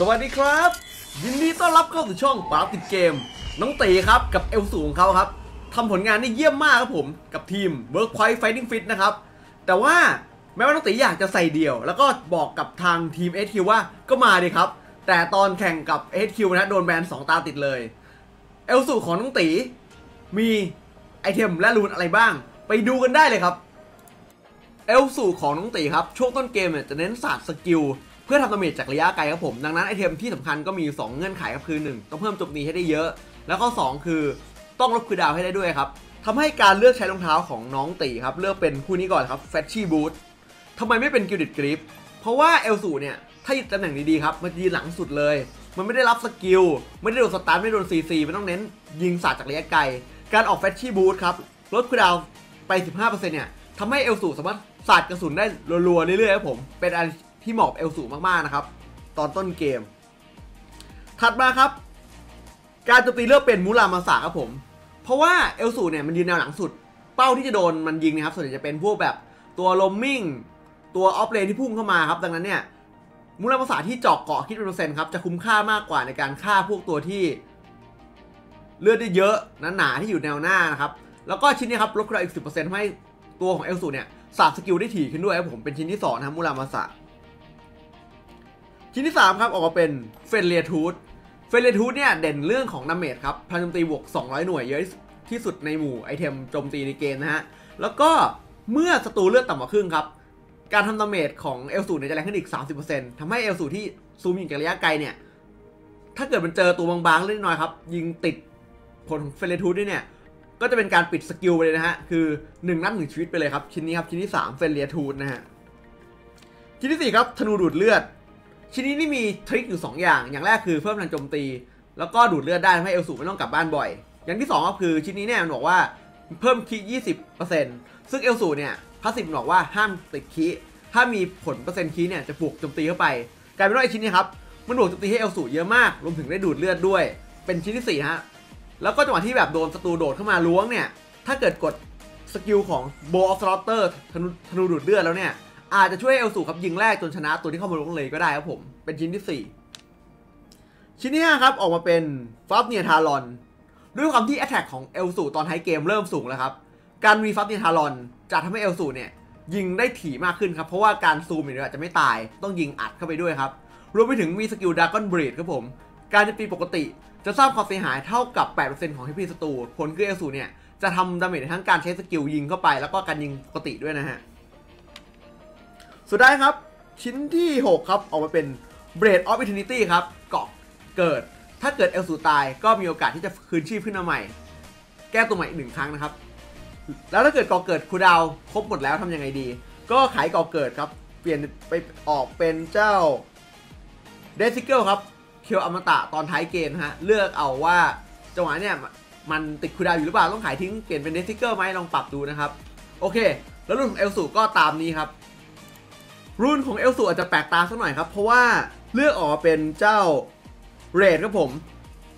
สวัสดีครับยินดีต้อนรับเข้าสู่ช่องป๋าติดเกมน้องตีครับกับเอลสูของเขาครับทำผลงานได้เยี่ยมมากครับผมกับทีม Workpoint Fighting Fit นะครับแต่ว่าแม้ว่าน้องตีอยากจะใส่เดี่ยวแล้วก็บอกกับทางทีม HQ ว่าก็มาดิครับแต่ตอนแข่งกับ HQ นะโดนแบน2ตาติดเลยเอลสูของน้องตีมีไอเทมและรูนอะไรบ้างไปดูกันได้เลยครับเอลสูของน้องตีครับช่วงต้นเกมเนี่ยจะเน้นศาสตร์สกิลเพื่อทำดาเมจจากระยะไกลครับผมดังนั้นไอเทมที่สำคัญก็มีอยู่2เงื่อนไขครับคือ1ต้องเพิ่มโจมตีให้ได้เยอะแล้วก็2คือต้องลบคูลดาวน์ให้ได้ด้วยครับทำให้การเลือกใช้รองเท้าของน้องตีครับเลือกเป็นคู่นี้ก่อนครับแฟชชี่บูททำไมไม่เป็นกิลดิดกริปเพราะว่าเอลสูเนี่ยถ้ายืนตำแหน่งดีๆครับมันจะยืนหลังสุดเลยมันไม่ได้รับสกิลไม่ได้โดนสตาร์ไม่โดนซีซีมันต้องเน้นยิงศาสตร์จากระยะไกลการออกแฟชชี่บูทครับลดคูลดาวน์ไป 15% เนี่ยทำให้เอลสูสามารถสาดกระสุนได้รัวๆเรื่อยๆครับผมเป็นอะไรที่เหมาะเอลสูมากๆนะครับตอนต้นเกมถัดมาครับการโจมตีเลือกเป็นมูรามาสาครับผมเพราะว่าเอลสูเนี่ยมันยืนแนวหลังสุดเป้าที่จะโดนมันยิงนะครับส่วนใหญ่จะเป็นพวกแบบตัวลมมิ่งตัวออฟเลนที่พุ่งเข้ามาครับดังนั้นเนี่ยมูรามาสาที่เจาะเกาะคิดเป็นเปอร์เซ็นต์ครับจะคุ้มค่ามากกว่าในการฆ่าพวกตัวที่เลือดได้เยอะหนาๆที่อยู่แนวหน้านะครับแล้วก็ชิ้นนี้ครับลดคูลดาวน์อีก 10% ให้ตัวของเอลสูเนี่ยสาดสกิลได้ถี่ขึ้นด้วยครับผมเป็นชิ้นที่2นะครับมูรามาสาชิ้นที่3ครับออกมาเป็นเฟนเรียทูธเฟนเรียทูธเนี่ยเด่นเรื่องของดาเมจครับพลังโจมตีบวก200หน่วยเยอะที่สุดในหมู่ไอเทมโจมตีในเกมนะฮะแล้วก็เมื่อศัตรูเลือดต่ำกว่าครึ่งครับการทำดาเมจของเอลสูเนี่ยจะแรงขึ้นอีก 30% ทำให้เอลสูที่ซูมยิงจากระยะไกลเนี่ยถ้าเกิดมันเจอตัวบางๆเล็กน้อยครับยิงติดผลของเฟนเรียทูธด้วยเนี่ยก็จะเป็นการปิดสกิลไปเลยนะฮะคือ1นัด1ชีวิตไปเลยครับชิ้นนี้ครับชิ้นที่3เฟนเรียทูธนะฮะชิ้นที่4ครับธนูดูดเลือดชิ้นนี้นี่มีทริคอยู่2อย่างอย่างแรกคือเพิ่มพลังโจมตีแล้วก็ดูดเลือดได้ทำให้เอลสูไม่ต้องกลับบ้านบ่อยอย่างที่2ก็คือชิ้นนี้เนี่ยมันบอกว่าเพิ่มคี 20% ซึ่งเอลสูเนี่ยพาสซีฟบอกว่าห้ามติดคีถ้ามีผลเปอร์เซ็นต์คีเนี่ยจะบวกโจมตีเข้าไปกลายเป็นว่าไอชิ้นนี้ครับมันบวกโจมตีให้เอลสูเยอะมากรวมถึงได้ดูดเลือดด้วยเป็นชิ้นที่4ฮะแล้วก็จังหวะที่แบบโดนศัตรูโดดเข้ามาล้วงเนี่ยถ้าเกิดกดสกิลของ Bow of Slaughter ธนูดูดเลือดแล้วเนี่ยอาจจะช่วยเอลสูครับยิงแรกจนชนะตัวที่เข้ามาลงเลยก็ได้ครับผมเป็นชิ้นที่4ชิ้นที่5ครับออกมาเป็นฟับเนียทารอนด้วยความที่แอตแทกของเอลสูตอนท้ายเกมเริ่มสูงแล้วครับการมีฟับเนียทารอนจะทำให้เอลสูเนี่ยยิงได้ถี่มากขึ้นครับเพราะว่าการซูมเนี่ยอาจจะไม่ตายต้องยิงอัดเข้าไปด้วยครับรวมไปถึงมีสกิลดราก้อนบรีดครับผมการจะตีปกติจะสร้างความเสียหายเท่ากับ 8% ของที่พี่ศัตรูผลคือเอลสูเนี่ยจะทำดาเมจทั้งการใช้สกิลยิงเข้าไปแล้วก็การยิงปกติด้วยนะฮะสุดท้ายครับชิ้นที่6ครับออกมาเป็น Blade of Eternity ครับเกาะเกิดถ้าเกิดเอลสูตายก็มีโอกาสที่จะคืนชีพขึ้นมาใหม่แก้ตัวใหม่อีก1ครั้งนะครับแล้วถ้าเกิดเกาะเกิดคูลดาวน์ครบหมดแล้วทำยังไงดีก็ขายเกาะเกิดครับเปลี่ยนไปออกเป็นเจ้า Death Cycle ครับเคียวอมตะตอนท้ายเกมฮะเลือกเอาว่าจังหวะเนี่ยมันติดคูลดาวน์อยู่หรือเปล่าต้องขายทิ้งเปลี่ยนเป็น Death Cycle ไหมลองปรับดูนะครับโอเคแล้วรุ่นของเอลสูก็ตามนี้ครับรุ่นของเอลสูอาจจะแปลกตาสักหน่อยครับเพราะว่าเลือกออกเป็นเจ้าเรดครับผม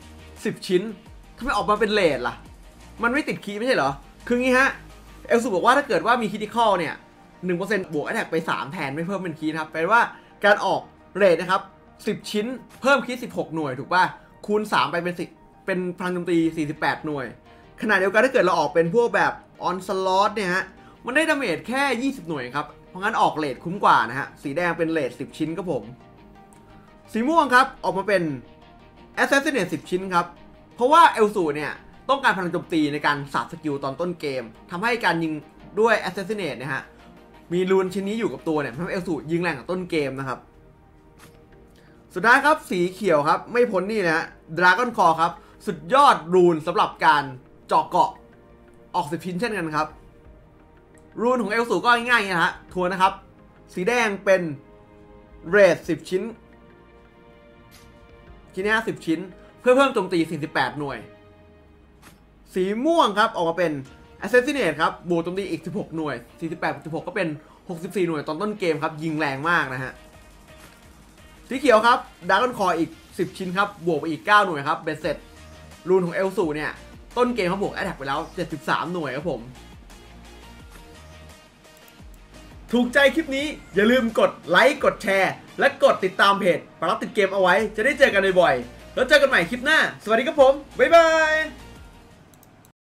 10ชิ้นทำไมออกมาเป็นเรดล่ะมันไม่ติดคีย์ไม่ใช่เหรอคืองี้ฮะเอลสูบอกว่าถ้าเกิดว่ามีคริติคอลเนี่ย 1% บวกแอทแทคไป3แทนไม่เพิ่มเป็นคีย์นะครับแปลว่าการออกเรดนะครับ10ชิ้นเพิ่มคีย์16หน่วยถูกป่ะคูณ3ไปเป็น10เป็นพลังโจมตี48หน่วยขณะเดียวกันถ้าเกิดเราออกเป็นพวกแบบออนสล็อตเนี่ยฮะมันได้ดาเมจแค่20หน่วยครับเพราะงั้นออกเลทคุ้มกว่านะฮะสีแดงเป็นเลท10ชิ้นครับผมสีม่วงครับออกมาเป็น Assassinate 10ชิ้นครับเพราะว่าเอลสูเนี่ยต้องการพลังโจมตีในการสาดสกิลตอนต้นเกมทำให้การยิงด้วย Assassinate นะฮะมีรูนชิ้นนี้อยู่กับตัวเนี่ยทำให้เอลสูยิงแรงกับต้นเกมนะครับสุดท้ายครับสีเขียวครับไม่พ้นนี่นะฮะ Dragon Claw ครับสุดยอดรูนสำหรับการเจาะเกาะออก10ชิ้นเช่นกันครับรูนของเอลสูก็ง่ายๆนะฮะทวนนะครับสีแดงเป็นเรด10ชิ้นชิ้นนี้10ชิ้นเพื่อเพิ่มโจมตี48หน่วยสีม่วงครับออกมาเป็น Assassinate ครับบวกโจมตีอีก16หน่วย48 16ก็เป็น64หน่วยตอนต้นเกมครับยิงแรงมากนะฮะสีเขียวครับ Dragon Claw อีก10ชิ้นครับบวกไปอีก9หน่วยครับเบ็ดเสร็จรูนของเอลสูเนี่ยต้นเกมเขาบวกแอทแทคไปแล้ว73หน่วยครับผมถูกใจคลิปนี้อย่าลืมกดไลค์กดแชร์ และกดติดตามเพจปรับติดเกมเอาไว้จะได้เจอกันบ่อยๆแล้วเจอกันใหม่คลิปหน้าสวัสดีครับผมบ๊ายบาย